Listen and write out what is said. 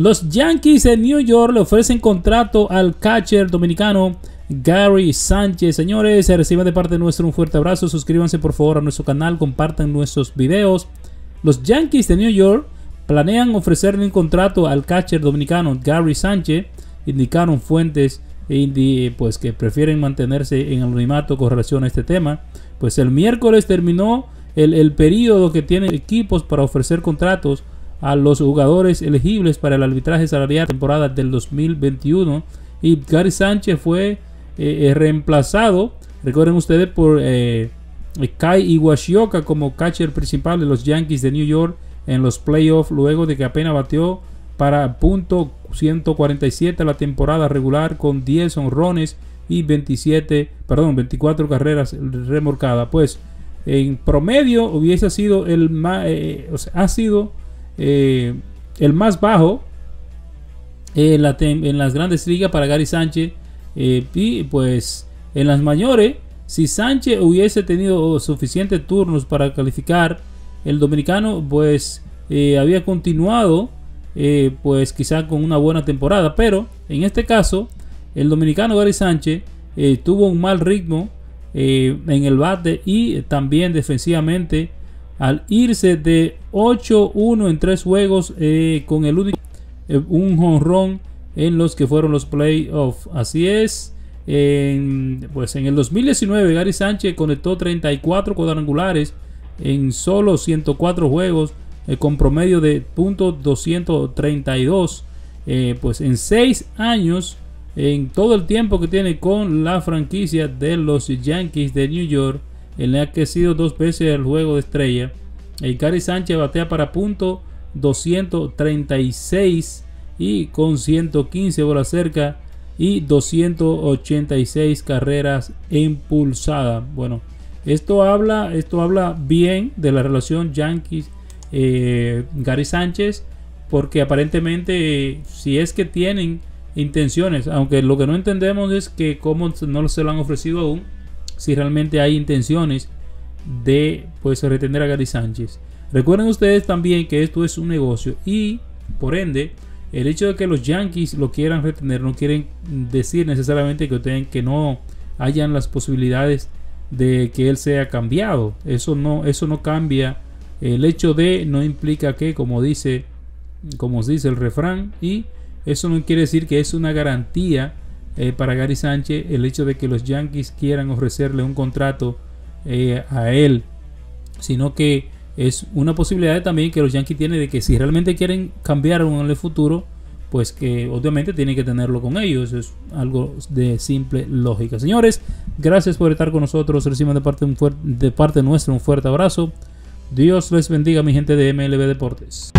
Los Yankees de New York le ofrecen contrato al catcher dominicano Gary Sánchez. Señores, reciban de parte nuestra un fuerte abrazo. Suscríbanse por favor a nuestro canal, compartan nuestros videos. Los Yankees de New York planean ofrecerle un contrato al catcher dominicano Gary Sánchez. Indicaron fuentes pues que prefieren mantenerse en anonimato con relación a este tema. Pues el miércoles terminó el periodo que tienen equipos para ofrecer contratos a los jugadores elegibles para el arbitraje salarial temporada del 2021, y Gary Sánchez fue reemplazado, recuerden ustedes, por Kyle Higashioka como catcher principal de los Yankees de New York en los playoffs, luego de que apenas batió para .147 la temporada regular con 10 honrones y 24 carreras remolcadas. Pues en promedio hubiese sido el más, el más bajo en las grandes ligas para Gary Sánchez, y pues en las mayores, si Sánchez hubiese tenido suficientes turnos para calificar, el dominicano pues había continuado pues quizá con una buena temporada, pero en este caso el dominicano Gary Sánchez tuvo un mal ritmo en el bate y también defensivamente al irse de 8-1 en 3 juegos con el único un jonrón en los que fueron los playoffs. Así es, pues en el 2019 Gary Sánchez conectó 34 cuadrangulares en solo 104 juegos con promedio de .232. Pues en 6 años, en todo el tiempo que tiene con la franquicia de los Yankees de New York, en la que ha sido 2 veces el juego de estrella, Gary Sánchez batea para .236 y con 115 bolas cerca y 286 carreras impulsadas. Bueno, esto habla bien de la relación Yankees Gary Sánchez, porque aparentemente si es que tienen intenciones, aunque lo que no entendemos es que cómo no se lo han ofrecido aún, si realmente hay intenciones de pues retener a Gary Sánchez. Recuerden ustedes también que esto es un negocio y por ende el hecho de que los Yankees lo quieran retener no quieren decir necesariamente que no hayan las posibilidades de que él sea cambiado. Eso no cambia el hecho de, no implica que, como dice el refrán, y eso no quiere decir que es una garantía para Gary Sánchez el hecho de que los Yankees quieran ofrecerle un contrato a él, sino que es una posibilidad también que los Yankees tienen de que si realmente quieren cambiarlo en el futuro, pues que obviamente tienen que tenerlo con ellos. Es algo de simple lógica. Señores, gracias por estar con nosotros. Reciban de parte nuestra un fuerte abrazo. Dios les bendiga, mi gente de MLB Deportes.